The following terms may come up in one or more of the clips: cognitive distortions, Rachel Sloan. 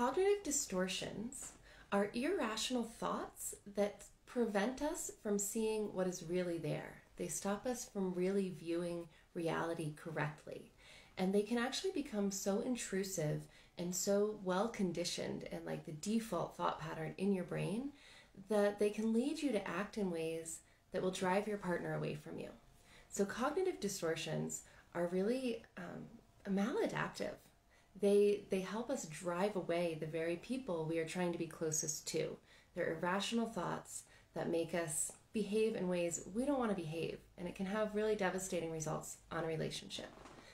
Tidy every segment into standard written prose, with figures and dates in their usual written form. Cognitive distortions are irrational thoughts that prevent us from seeing what is really there. They stop us from really viewing reality correctly. And they can actually become so intrusive and so well conditioned and like the default thought pattern in your brain that they can lead you to act in ways that will drive your partner away from you. So cognitive distortions are really maladaptive. They help us drive away the very people we are trying to be closest to. They're irrational thoughts that make us behave in ways we don't want to behave, and it can have really devastating results on a relationship.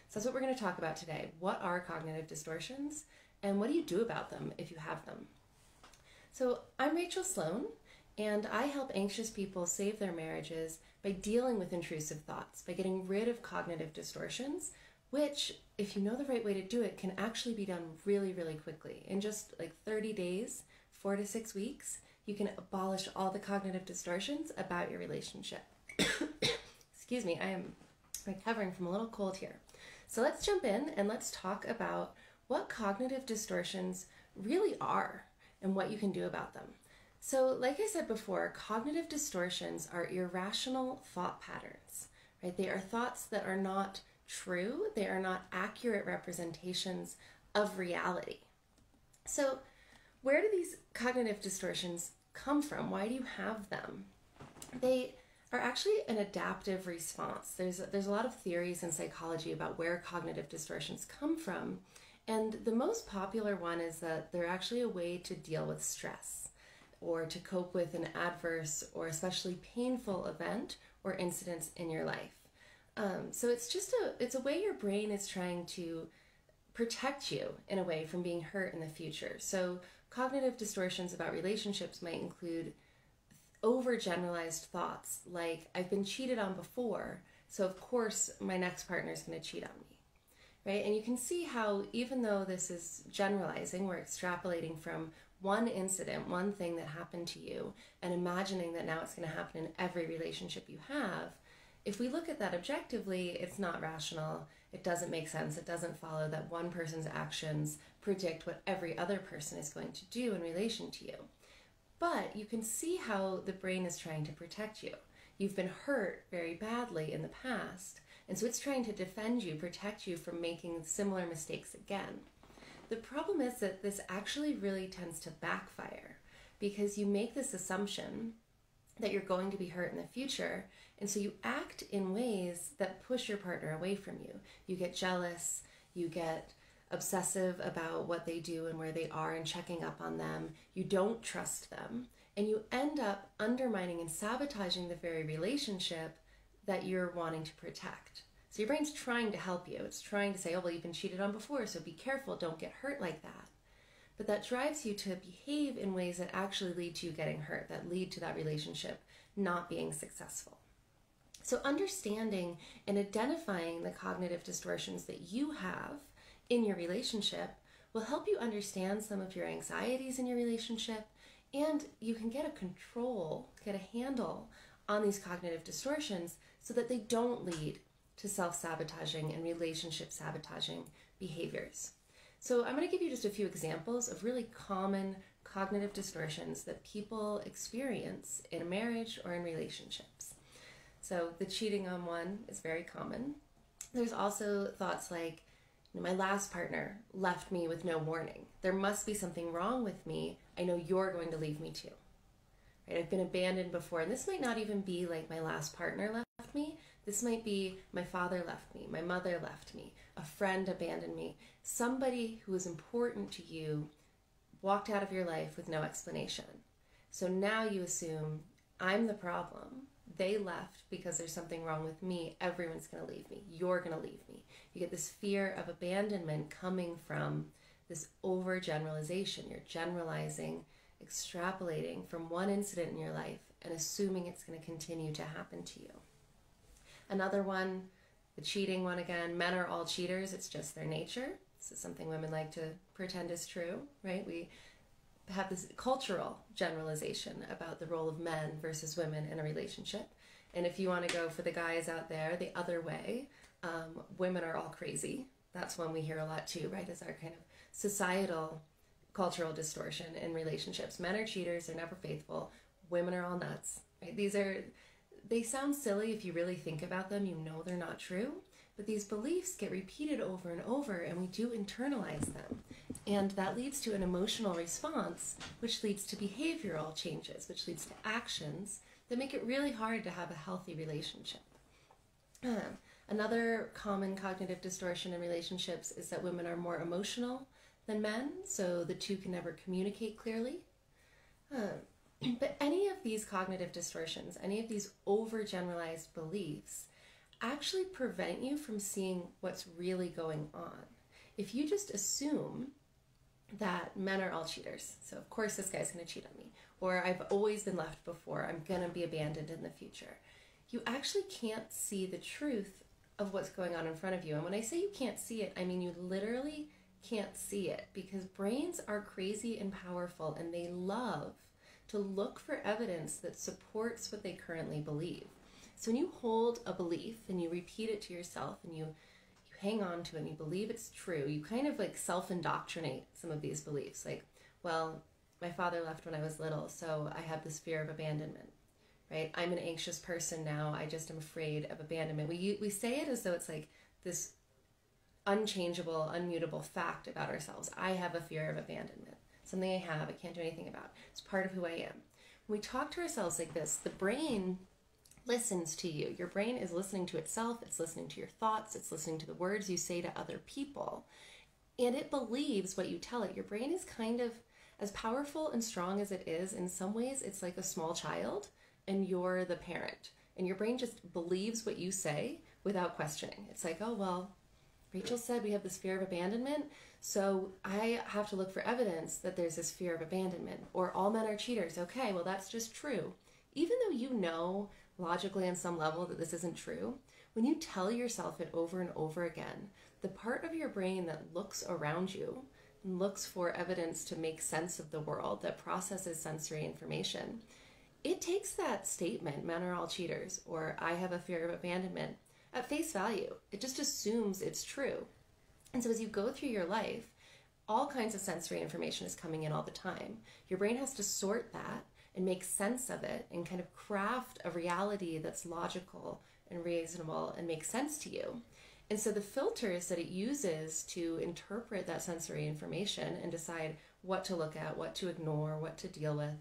So that's what we're going to talk about today. What are cognitive distortions, and what do you do about them if you have them? So I'm Rachel Sloan, and I help anxious people save their marriages by dealing with intrusive thoughts, by getting rid of cognitive distortions, which, if you know the right way to do it, can actually be done really, really quickly. In just like 30 days, 4 to 6 weeks, you can abolish all the cognitive distortions about your relationship. Excuse me, I am recovering from a little cold here. So let's jump in and let's talk about what cognitive distortions really are and what you can do about them. So like I said before, cognitive distortions are irrational thought patterns, right? They are thoughts that are not true. They are not accurate representations of reality. So where do these cognitive distortions come from? Why do you have them? They are actually an adaptive response. There's a lot of theories in psychology about where cognitive distortions come from, and the most popular one is that they're actually a way to deal with stress, or to cope with an adverse or especially painful event or incidents in your life. So it's just it's a way your brain is trying to protect you in a way from being hurt in the future. So cognitive distortions about relationships might include overgeneralized thoughts like, I've been cheated on before, so of course my next partner is going to cheat on me, right? And you can see how, even though this is generalizing, we're extrapolating from one incident, one thing that happened to you, and imagining that now it's going to happen in every relationship you have. If we look at that objectively, it's not rational, it doesn't make sense, it doesn't follow that one person's actions predict what every other person is going to do in relation to you. But you can see how the brain is trying to protect you. You've been hurt very badly in the past, and so it's trying to defend you, protect you from making similar mistakes again. The problem is that this actually really tends to backfire, because you make this assumption that you're going to be hurt in the future, and so you act in ways that push your partner away from you. You get jealous, you get obsessive about what they do and where they are and checking up on them. You don't trust them, and you end up undermining and sabotaging the very relationship that you're wanting to protect. So your brain's trying to help you. It's trying to say, oh, well, you've been cheated on before, so be careful, don't get hurt like that. But that drives you to behave in ways that actually lead to you getting hurt, that lead to that relationship not being successful. So understanding and identifying the cognitive distortions that you have in your relationship will help you understand some of your anxieties in your relationship, and you can get a handle on these cognitive distortions so that they don't lead to self-sabotaging and relationship sabotaging behaviors. So I'm going to give you just a few examples of really common cognitive distortions that people experience in a marriage or in relationships. So the cheating on one is very common. There's also thoughts like, my last partner left me with no warning. There must be something wrong with me. I know you're going to leave me too. Right? I've been abandoned before. And this might not even be like my last partner left me. This might be my father left me, my mother left me, a friend abandoned me. Somebody who was important to you walked out of your life with no explanation. So now you assume I'm the problem. They left because there's something wrong with me. Everyone's going to leave me. You're going to leave me. You get this fear of abandonment coming from this overgeneralization. You're generalizing, extrapolating from one incident in your life and assuming it's going to continue to happen to you. Another one, the cheating one again, men are all cheaters. It's just their nature. This is something women like to pretend is true, right? We have this cultural generalization about the role of men versus women in a relationship. And if you want to go for the guys out there the other way, women are all crazy. That's one we hear a lot too, right? It's our kind of societal cultural distortion in relationships. Men are cheaters, they're never faithful, women are all nuts, right? They sound silly if you really think about them, you know they're not true, but these beliefs get repeated over and over and we do internalize them. And that leads to an emotional response, which leads to behavioral changes, which leads to actions that make it really hard to have a healthy relationship. Another common cognitive distortion in relationships is that women are more emotional than men, so the two can never communicate clearly. But any of these cognitive distortions, any of these overgeneralized beliefs, actually prevent you from seeing what's really going on. If you just assume that men are all cheaters, so of course this guy's going to cheat on me, or I've always been left before, I'm going to be abandoned in the future, you actually can't see the truth of what's going on in front of you. And when I say you can't see it, I mean you literally can't see it, because brains are crazy and powerful and they love to look for evidence that supports what they currently believe. So when you hold a belief and you repeat it to yourself and you hang on to it and you believe it's true, you kind of like self-indoctrinate some of these beliefs. Like, well, my father left when I was little, so I have this fear of abandonment, right? I'm an anxious person now, I just am afraid of abandonment. We say it as though it's like this unchangeable, unmutable fact about ourselves. I have a fear of abandonment. Something I have, I can't do anything about. It's part of who I am. When we talk to ourselves like this, the brain listens to you. Your brain is listening to itself, it's listening to your thoughts, it's listening to the words you say to other people, and it believes what you tell it. Your brain is kind of, as powerful and strong as it is, in some ways it's like a small child and you're the parent, and your brain just believes what you say without questioning. It's like, oh, well, Rachel said we have this fear of abandonment, so I have to look for evidence that there's this fear of abandonment. Or all men are cheaters. Okay, well, that's just true. Even though you know logically on some level that this isn't true, when you tell yourself it over and over again, the part of your brain that looks around you and looks for evidence to make sense of the world, that processes sensory information, it takes that statement, men are all cheaters, or I have a fear of abandonment, at face value. It just assumes it's true. And so as you go through your life, all kinds of sensory information is coming in all the time. Your brain has to sort that and make sense of it and kind of craft a reality that's logical and reasonable and makes sense to you. And so the filters that it uses to interpret that sensory information and decide what to look at, what to ignore, what to deal with,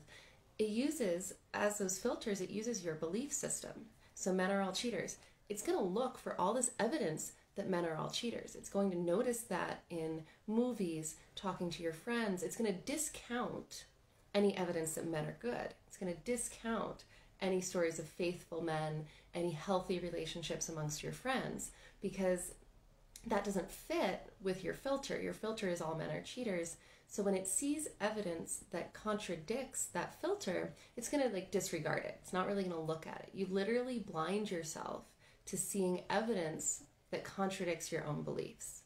it uses, as those filters, it uses your belief system. So men are all cheaters. It's going to look for all this evidence that men are all cheaters. It's going to notice that in movies, talking to your friends. It's going to discount any evidence that men are good. It's going to discount any stories of faithful men, any healthy relationships amongst your friends, because that doesn't fit with your filter. Your filter is all men are cheaters. So when it sees evidence that contradicts that filter, it's going to like disregard it. It's not really going to look at it. You literally blind yourself to seeing evidence that contradicts your own beliefs.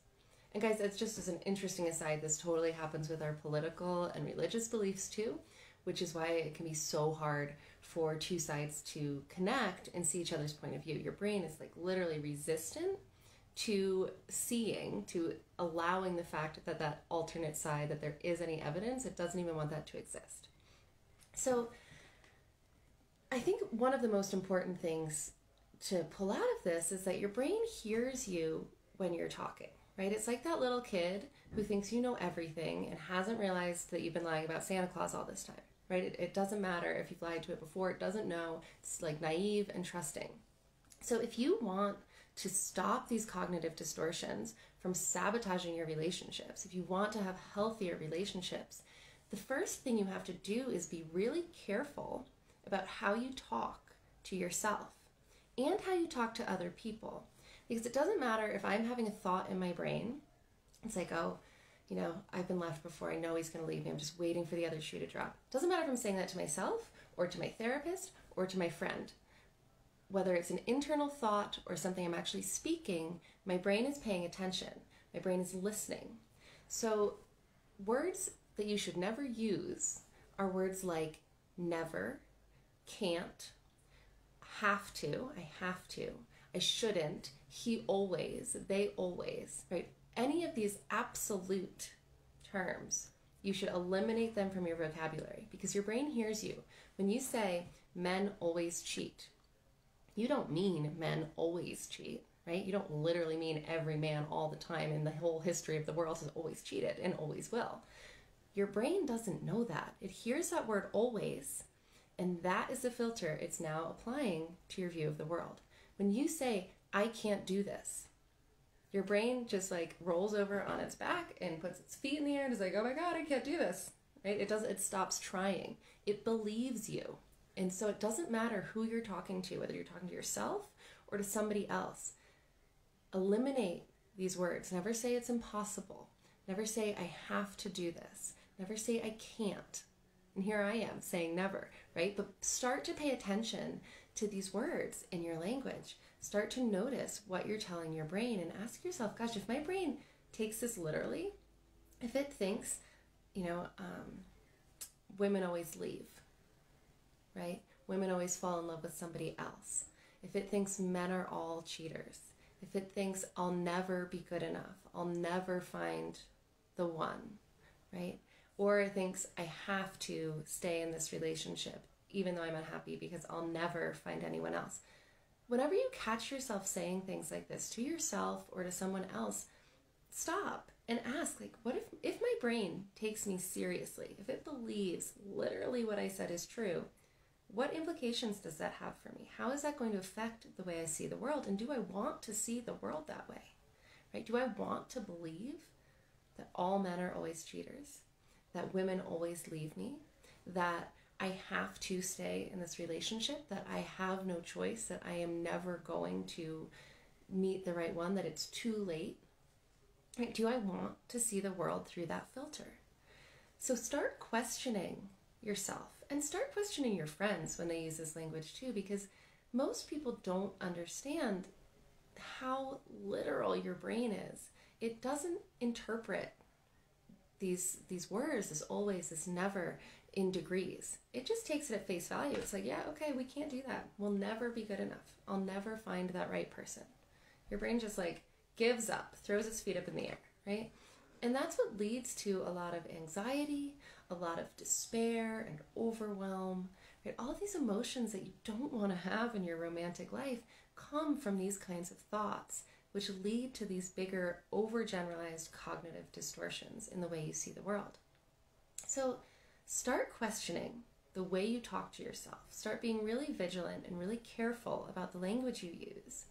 And guys, that's just as an interesting aside, this totally happens with our political and religious beliefs too, which is why it can be so hard for two sides to connect and see each other's point of view. Your brain is like literally resistant to seeing, to allowing the fact that that alternate side, that there is any evidence, it doesn't even want that to exist. So I think one of the most important things to pull out of this is that your brain hears you when you're talking, right? It's like that little kid who thinks you know everything and hasn't realized that you've been lying about Santa Claus all this time, right? It doesn't matter if you've lied to it before, it doesn't know. It's like naive and trusting. So if you want to stop these cognitive distortions from sabotaging your relationships, if you want to have healthier relationships, the first thing you have to do is be really careful about how you talk to yourself and how you talk to other people. Because it doesn't matter if I'm having a thought in my brain, it's like, oh, you know, I've been left before, I know he's gonna leave me, I'm just waiting for the other shoe to drop. It doesn't matter if I'm saying that to myself or to my therapist or to my friend. Whether it's an internal thought or something I'm actually speaking, my brain is paying attention, my brain is listening. So words that you should never use are words like never, can't, have to, I have to, I shouldn't, he always, they always, right? Any of these absolute terms You should eliminate them from your vocabulary because your brain hears you. When you say men always cheat, you don't mean men always cheat, right? You don't literally mean every man all the time in the whole history of the world has always cheated and always will. Your brain doesn't know that. It hears that word always, and that is the filter it's now applying to your view of the world. When you say, I can't do this, your brain just like rolls over on its back and puts its feet in the air and is like, oh my God, I can't do this, right? It stops trying. It believes you. And so it doesn't matter who you're talking to, whether you're talking to yourself or to somebody else. Eliminate these words. Never say it's impossible. Never say I have to do this. Never say I can't. And here I am saying never, right? But start to pay attention to these words in your language. Start to notice what you're telling your brain and ask yourself, gosh, if my brain takes this literally, if it thinks, you know, women always leave, right? Women always fall in love with somebody else. If it thinks men are all cheaters, if it thinks I'll never be good enough, I'll never find the one, right? Or it thinks I have to stay in this relationship, even though I'm unhappy because I'll never find anyone else. Whenever you catch yourself saying things like this to yourself or to someone else, stop and ask, like, what if my brain takes me seriously, if it believes literally what I said is true, what implications does that have for me? How is that going to affect the way I see the world? And do I want to see the world that way, right? Do I want to believe that all men are always cheaters, that women always leave me, that I have to stay in this relationship, that I have no choice, that I am never going to meet the right one, that it's too late? Right? Do I want to see the world through that filter? So start questioning yourself and start questioning your friends when they use this language too, because most people don't understand how literal your brain is. It doesn't interpret these words, this always, this never, in degrees. It just takes it at face value. It's like, yeah, okay, we can't do that. We'll never be good enough. I'll never find that right person. Your brain just like gives up, throws its feet up in the air, right? And that's what leads to a lot of anxiety, a lot of despair and overwhelm, right? All these emotions that you don't want to have in your romantic life come from these kinds of thoughts, which lead to these bigger, overgeneralized cognitive distortions in the way you see the world. So start questioning the way you talk to yourself. Start being really vigilant and really careful about the language you use.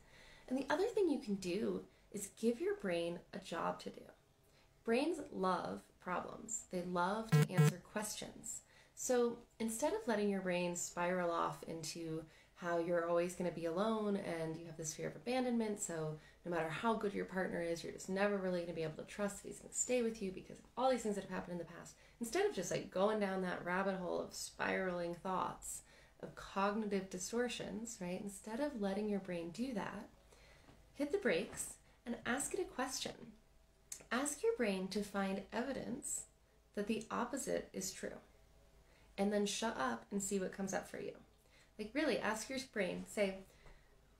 And the other thing you can do is give your brain a job to do. Brains love problems. They love to answer questions. So instead of letting your brain spiral off into how you're always going to be alone and you have this fear of abandonment, so no matter how good your partner is, you're just never really going to be able to trust that he's going to stay with you because of all these things that have happened in the past. Instead of just like going down that rabbit hole of spiraling thoughts, of cognitive distortions, right? Instead of letting your brain do that, hit the brakes and ask it a question. Ask your brain to find evidence that the opposite is true, and then shut up and see what comes up for you. Like really ask your brain, say,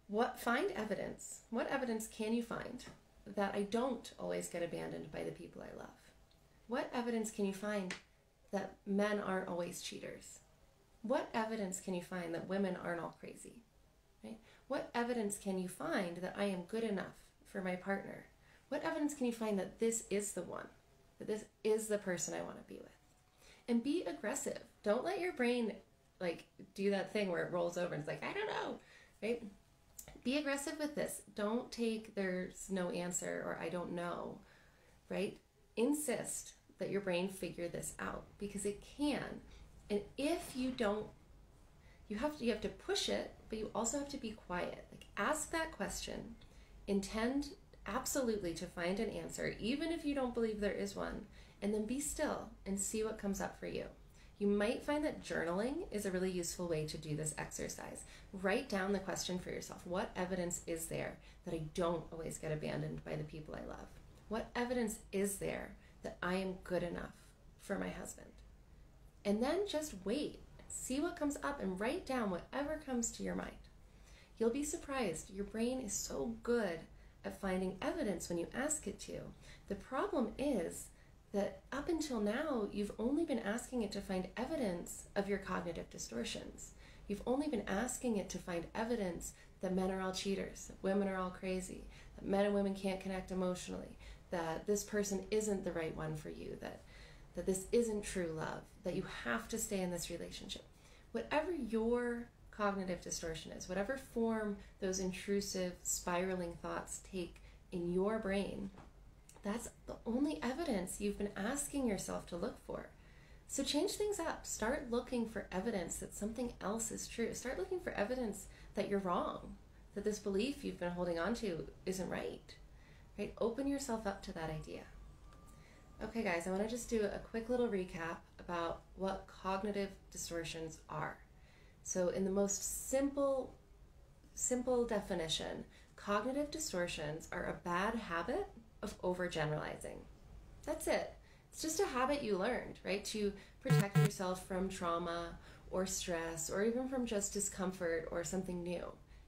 what evidence can you find that I don't always get abandoned by the people I love? What evidence can you find that men aren't always cheaters? What evidence can you find that women aren't all crazy? Right? What evidence can you find that I am good enough for my partner? What evidence can you find that this is the one, that this is the person I want to be with? And be aggressive. Don't let your brain like do that thing where it rolls over and it's like, I don't know, right? Be aggressive with this. Don't take there's no answer or I don't know, right? Insist that your brain figure this out because it can. And if you don't, you have to push it, but you also have to be quiet. Like ask that question, intend absolutely to find an answer, even if you don't believe there is one, and then be still and see what comes up for you. You might find that journaling is a really useful way to do this exercise. Write down the question for yourself. What evidence is there that I don't always get abandoned by the people I love? What evidence is there that I am good enough for my husband? And then just wait, see what comes up and write down whatever comes to your mind. You'll be surprised. Your brain is so good at finding evidence when you ask it to. The problem is that up until now, you've only been asking it to find evidence of your cognitive distortions. You've only been asking it to find evidence that men are all cheaters, that women are all crazy, that men and women can't connect emotionally, that this person isn't the right one for you, that this isn't true love, that you have to stay in this relationship. Whatever your cognitive distortion is, whatever form those intrusive, spiraling thoughts take in your brain, that's the only evidence you've been asking yourself to look for. So change things up. Start looking for evidence that something else is true. Start looking for evidence that you're wrong, that this belief you've been holding on to isn't right. Right? Open yourself up to that idea. Okay, guys, I want to just do a quick little recap about what cognitive distortions are. So in the most simple definition, cognitive distortions are a bad habit of overgeneralizing. That's it. It's just a habit you learned, right? To protect yourself from trauma or stress or even from just discomfort or something new.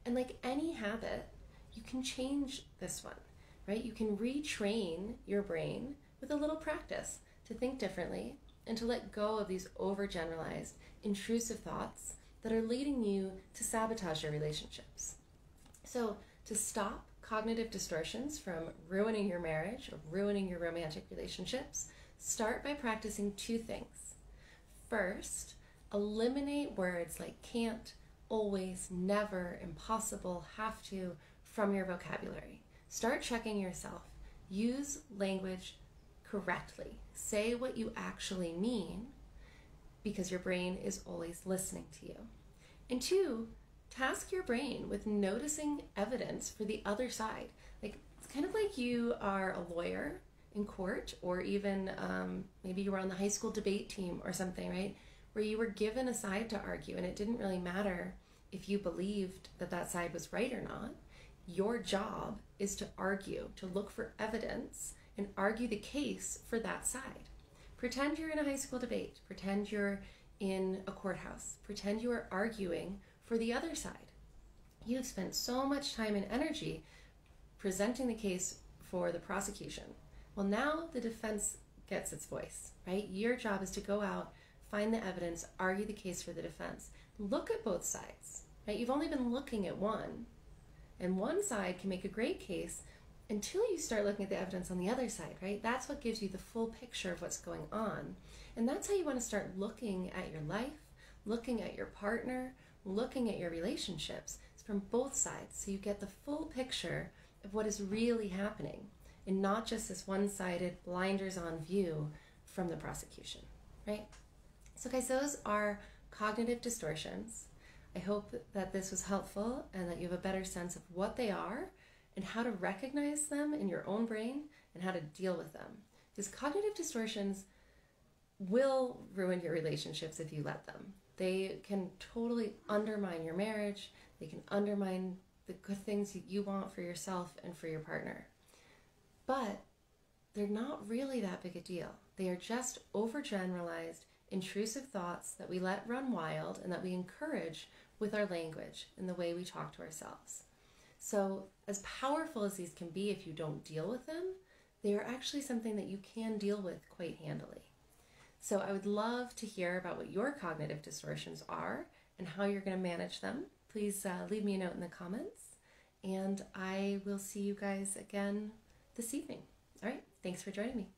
And like any habit, you can change this one, right? You can retrain your brain with a little practice to think differently and to let go of these overgeneralized, intrusive thoughts that are leading you to sabotage your relationships. So to stop cognitive distortions from ruining your marriage or ruining your romantic relationships, start by practicing two things. First, eliminate words like can't, always, never, impossible, have to from your vocabulary. Start checking yourself. Use language correctly. Say what you actually mean, because your brain is always listening to you. And two, task your brain with noticing evidence for the other side. Like, it's kind of like you are a lawyer in court, or even maybe you were on the high school debate team or something, right? Where you were given a side to argue and it didn't really matter if you believed that that side was right or not. Your job is to argue, to look for evidence and argue the case for that side. Pretend you're in a high school debate. Pretend you're in a courthouse. Pretend you are arguing for the other side. You've spent so much time and energy presenting the case for the prosecution. Well, now the defense gets its voice, right? Your job is to go out, find the evidence, argue the case for the defense. Look at both sides, right? You've only been looking at one, and one side can make a great case until you start looking at the evidence on the other side, right? That's what gives you the full picture of what's going on. And that's how you want to start looking at your life, looking at your partner, looking at your relationships. It's from both sides, so you get the full picture of what is really happening and not just this one-sided, blinders on view from the prosecution, right? So guys, those are cognitive distortions. I hope that this was helpful and that you have a better sense of what they are and how to recognize them in your own brain and how to deal with them. Because cognitive distortions will ruin your relationships if you let them. They can totally undermine your marriage. They can undermine the good things that you want for yourself and for your partner. But they're not really that big a deal. They are just overgeneralized, intrusive thoughts that we let run wild and that we encourage with our language and the way we talk to ourselves. So as powerful as these can be if you don't deal with them, they are actually something that you can deal with quite handily. So I would love to hear about what your cognitive distortions are and how you're going to manage them. Please leave me a note in the comments, and I will see you guys again this evening. All right, thanks for joining me.